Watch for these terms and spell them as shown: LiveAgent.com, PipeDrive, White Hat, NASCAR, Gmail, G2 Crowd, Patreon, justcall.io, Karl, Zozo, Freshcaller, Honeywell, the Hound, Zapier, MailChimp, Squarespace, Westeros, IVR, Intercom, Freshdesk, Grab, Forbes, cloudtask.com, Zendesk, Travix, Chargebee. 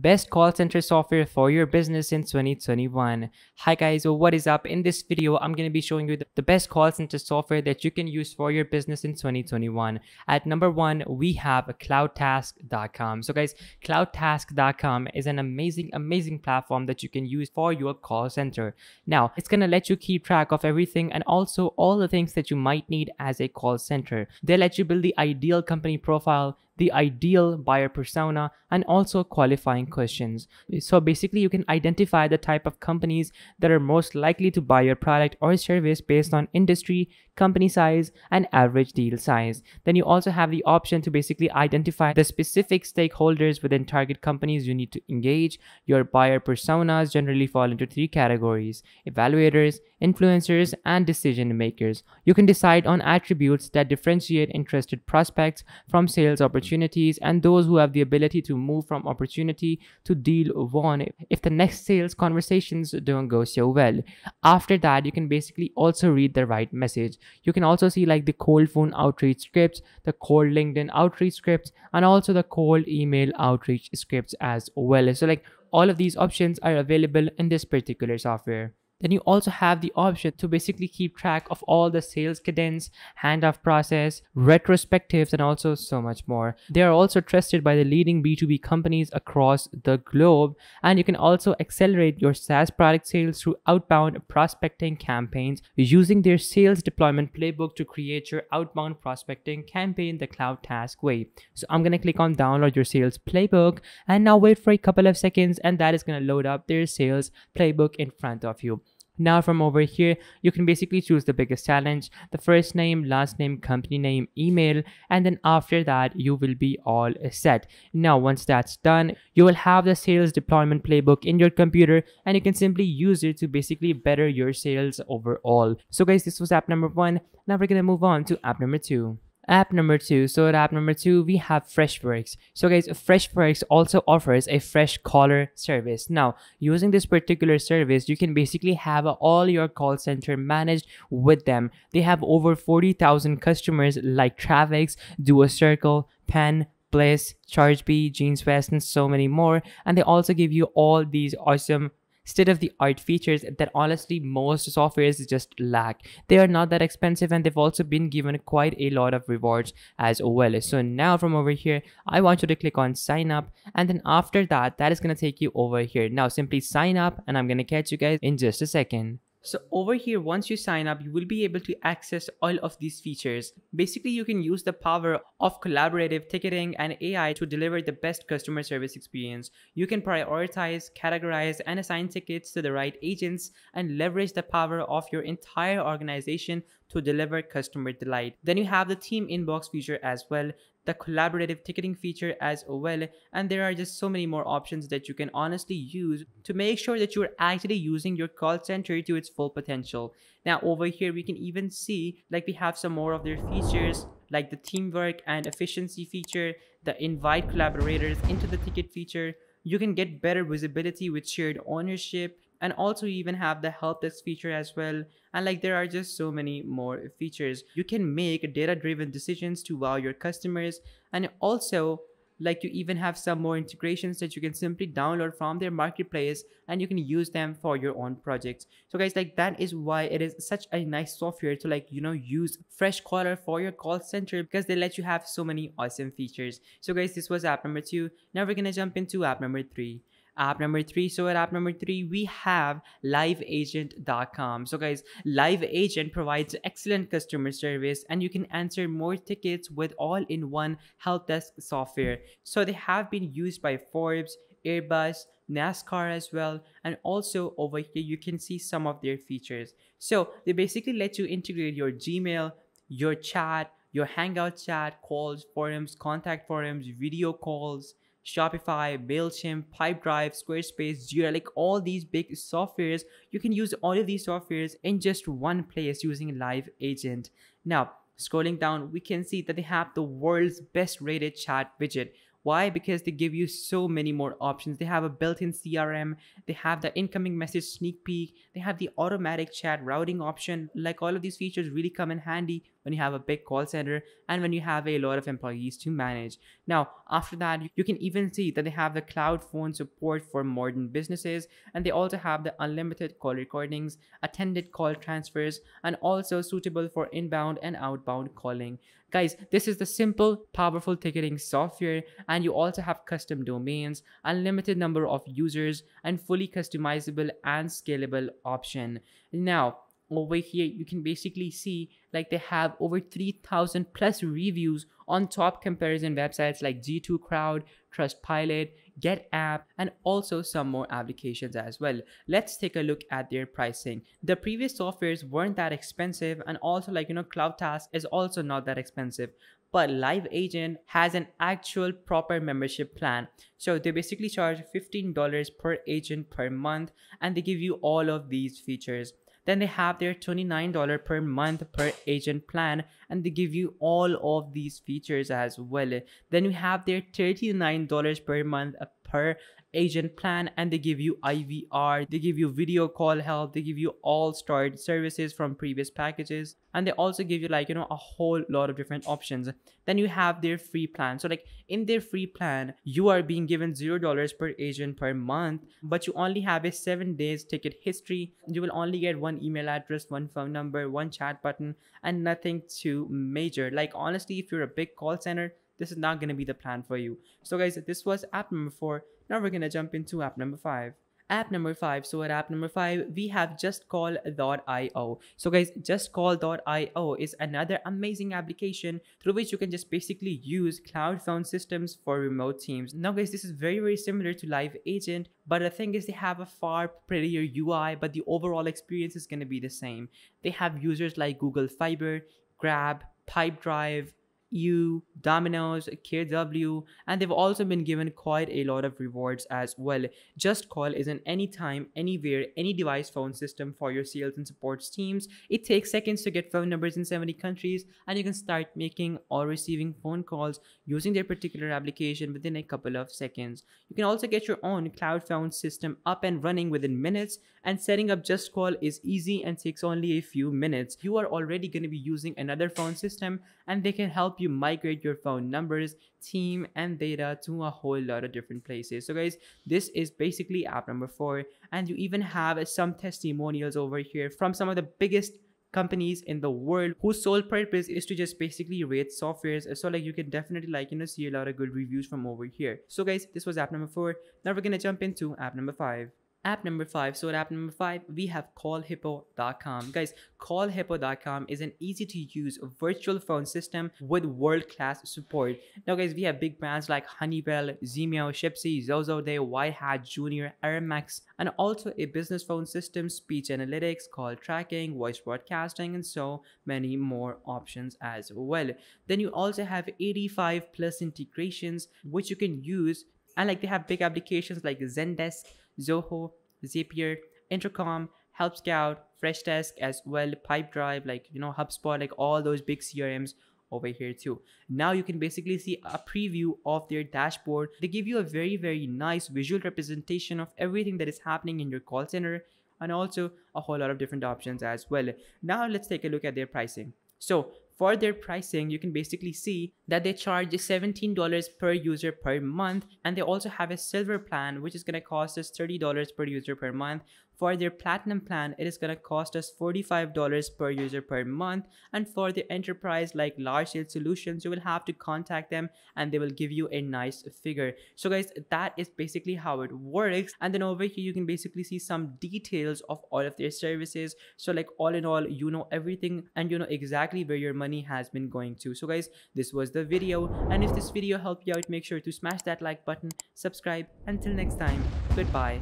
Best call center software for your business in 2021. Hi guys, so what is up? In this video, I'm going to be showing you the best call center software that you can use for your business in 2021. At number one, we have cloudtask.com. So guys, cloudtask.com is an amazing platform that you can use for your call center. Now, it's going to let you keep track of everything and also all the things that you might need as a call center. They'll let you build the ideal company profile, the ideal buyer persona, and also qualifying questions. So basically you can identify the type of companies that are most likely to buy your product or service based on industry, company size, and average deal size. Then you also have the option to basically identify the specific stakeholders within target companies you need to engage. Your buyer personas generally fall into three categories: evaluators, influencers, and decision makers. You can decide on attributes that differentiate interested prospects from sales opportunities and those who have the ability to move from opportunity to deal won if the next sales conversations don't go so well. After that, you can basically also read the right message. You can also see like the cold phone outreach scripts, the cold LinkedIn outreach scripts, and also the cold email outreach scripts as well. So like all of these options are available in this particular software. Then you also have the option to basically keep track of all the sales cadence, handoff process, retrospectives, and also so much more. They are also trusted by the leading B2B companies across the globe, and you can also accelerate your SaaS product sales through outbound prospecting campaigns using their sales deployment playbook to create your outbound prospecting campaign the cloud task way. So I'm going to click on download your sales playbook, and now wait for a couple of seconds, and that is going to load up their sales playbook in front of you. Now from over here, you can basically choose the biggest challenge, the first name, last name, company name, email, and then after that, you will be all set. Now, once that's done, you will have the sales deployment playbook in your computer, and you can simply use it to basically better your sales overall. So guys, this was app number one. Now we're gonna move on to app number two. App number two. So at app number two, we have Freshworks. So guys, Freshworks also offers a Freshcaller service. Now, using this particular service, you can basically have all your call center managed with them. They have over 40,000 customers like Travix, Duo Circle, Pen, Bliss, Chargebee, Jeans West, and so many more. And they also give you all these awesome state-of-the-art features that honestly most softwares just lack. They are not that expensive, and they've also been given quite a lot of rewards as well. So now from over here, I want you to click on sign up, and then after that, that is going to take you over here. Now simply sign up, and I'm going to catch you guys in just a second. So over here, once you sign up, you will be able to access all of these features. Basically, you can use the power of collaborative ticketing and AI to deliver the best customer service experience. You can prioritize, categorize, and assign tickets to the right agents and leverage the power of your entire organization to deliver customer delight. Then you have the team inbox feature as well, the collaborative ticketing feature as well, and there are just so many more options that you can honestly use to make sure that you're actually using your call center to its full potential. Now over here, we can even see like we have some more of their features, like the teamwork and efficiency feature, the invite collaborators into the ticket feature. You can get better visibility with shared ownership, and also even have the help desk feature as well. And like there are just so many more features. You can make data-driven decisions to wow your customers, and also like you even have some more integrations that you can simply download from their marketplace, and you can use them for your own projects. So guys, like that is why it is such a nice software to like, you know, use Freshcaller for your call center, because they let you have so many awesome features. So guys, this was app number two. Now we're gonna jump into app number three. App number three. So at app number three, we have LiveAgent.com. So guys, LiveAgent provides excellent customer service, and you can answer more tickets with all-in-one help desk software. So they have been used by Forbes, Airbus, NASCAR as well, and also over here you can see some of their features. So they basically let you integrate your Gmail, your chat, your Hangout chat, calls, forums, contact forums, video calls, Shopify, MailChimp, PipeDrive, Squarespace, Jira, like all these big softwares. You can use all of these softwares in just one place using LiveAgent. Now, scrolling down, we can see that they have the world's best rated chat widget. Why? Because they give you so many more options. They have a built-in CRM, they have the incoming message sneak peek, they have the automatic chat routing option. Like all of these features really come in handy when you have a big call center, and when you have a lot of employees to manage. Now, after that, you can even see that they have the cloud phone support for modern businesses, and they also have the unlimited call recordings, attended call transfers, and also suitable for inbound and outbound calling. Guys, this is the simple, powerful ticketing software, and you also have custom domains, unlimited number of users, and fully customizable and scalable option. Now, over here, you can basically see like they have over 3,000 plus reviews on top comparison websites like G2 Crowd, Trustpilot, GetApp, and also some more applications as well. Let's take a look at their pricing. The previous softwares weren't that expensive, and also CloudTask is also not that expensive. But LiveAgent has an actual proper membership plan. So they basically charge $15 per agent per month, and they give you all of these features. Then they have their $29 per month per agent plan, and they give you all of these features as well. Then you have their $39 per month per agent plan, and they give you IVR, they give you video call help, they give you all stored services from previous packages, and they also give you a whole lot of different options. Then you have their free plan. So in their free plan, you are being given $0 per agent per month, but you only have a 7 days ticket history. You will only get one email address, one phone number, one chat button, and nothing too major. Honestly, if you're a big call center, this is not going to be the plan for you. So guys, this was app number 4. Now we're going to jump into app number 5. App number 5. So at app number 5, we have justcall.io. So guys, justcall.io is another amazing application through which you can just basically use cloud phone systems for remote teams. Now guys, this is very, very similar to LiveAgent, but the thing is they have a far prettier UI, but the overall experience is going to be the same. They have users like Google Fiber, Grab, PipeDrive, Domino's, KW, and they've also been given quite a lot of rewards as well. JustCall is an anytime, anywhere, any device phone system for your sales and support teams. It takes seconds to get phone numbers in 70 countries, and you can start making or receiving phone calls using their particular application within a couple of seconds. You can also get your own cloud phone system up and running within minutes, and setting up JustCall is easy and takes only a few minutes. You are already going to be using another phone system, and they can help you migrate your phone numbers, team, and data to a whole lot of different places. So guys, this is basically app number 4, and you even have some testimonials over here from some of the biggest companies in the world whose sole purpose is to just basically rate softwares. So you can definitely see a lot of good reviews from over here. So guys, this was app number 4. Now we're gonna jump into app number 5. App number 5. So at app number 5, we have callhippo.com. Guys, callhippo.com is an easy to use virtual phone system with world-class support. Now guys, we have big brands like Honeywell, Zimeo, Chipsy, Zozo, White Hat, Junior, Aramax, and also a business phone system, speech analytics, call tracking, voice broadcasting, and so many more options as well. Then you also have 85 plus integrations which you can use, and they have big applications like Zendesk, Zoho, Zapier, Intercom, Help Scout, Freshdesk as well, PipeDrive, HubSpot, all those big CRMs over here too. Now you can basically see a preview of their dashboard. They give you a very, very nice visual representation of everything that is happening in your call center, and also a whole lot of different options as well. Now let's take a look at their pricing. So for their pricing, you can basically see that they charge $17 per user per month, and they also have a silver plan which is going to cost us $30 per user per month. For their platinum plan, it is going to cost us $45 per user per month, and for the enterprise large sales solutions, you will have to contact them and they will give you a nice figure. So guys, that is basically how it works. And then over here you can basically see some details of all of their services. So all in all, everything, and exactly where your money has been going to. So guys, this was the video, and if this video helped you out, make sure to smash that like button, subscribe. Until next time, goodbye.